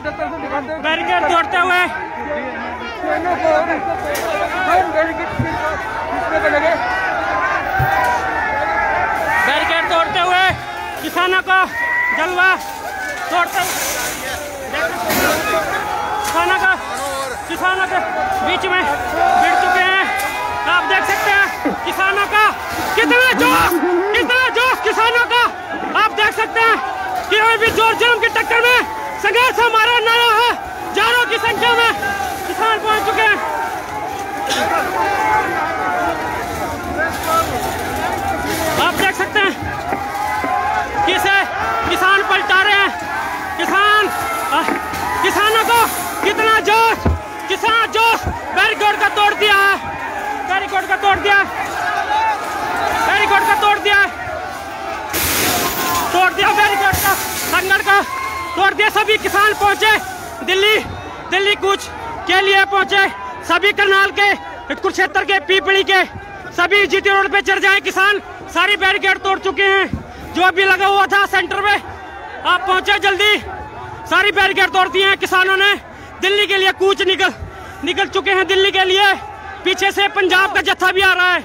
Barricade तोड़ते हुए किसानों का जलवा तोड़ते किसानों के बीच में भिड़ चुके हैं। आप देख सकते हैं किसानों का कितना जोश किसानों का आप देख सकते हैं कि अभी भी जोर जन्म की टक्कर में संघर्ष हमारा नारा है। हजारों की संख्या में किसान पहुंच चुके हैं। आप देख सकते हैं किसे किसान पलटा रहे हैं। किसानों को कितना जोश बैरिकेड का तोड़ दिया है। बैरिकेड का संगठन का तोड़ दिया। सभी किसान पहुंचे दिल्ली कूच के लिए पहुंचे। सभी करनाल के कुरुक्षेत्र के पीपली के सभी जीटी रोड पे चढ़ जाए किसान। सारी बैरिकेड तोड़ चुके हैं। जो अभी लगा हुआ था सेंटर में आप पहुंचे जल्दी। सारी बैरिकेड तोड़ दी है किसानों ने। दिल्ली के लिए कूच निकल चुके हैं। दिल्ली के लिए पीछे से पंजाब का जत्था भी आ रहा है।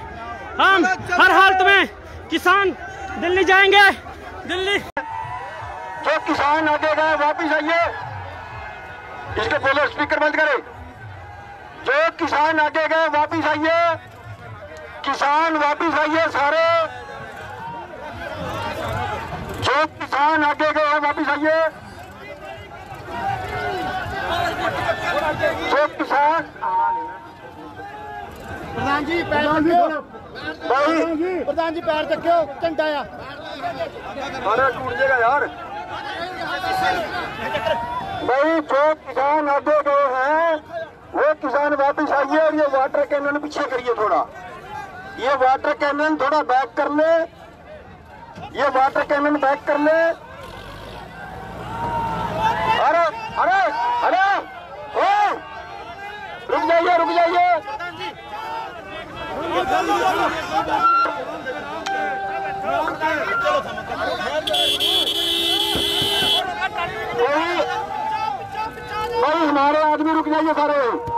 हम हर हालत में किसान दिल्ली जाएंगे। दिल्ली जो किसान आगे गए वापिस आइए, इसके पहले स्पीकर बंद करें। जो किसान आगे गए वापिस आइए, किसान वापिस आइए सारे। जो किसान आगे गए वापिस आइए, जो किसान प्रधान जी पैर चक्यो घंटा आ टूट जाएगा यार भाई। जो किसान आगे गए हैं वो किसान वापस आइए। और ये वाटर कैनन पीछे करिए थोड़ा, ये वाटर कैनन थोड़ा बैक कर ले, ये वाटर कैनन बैक कर ले। अरे अरे अरे ओ रुक जाइए भाई हमारे आदमी रुक जाइए सारे।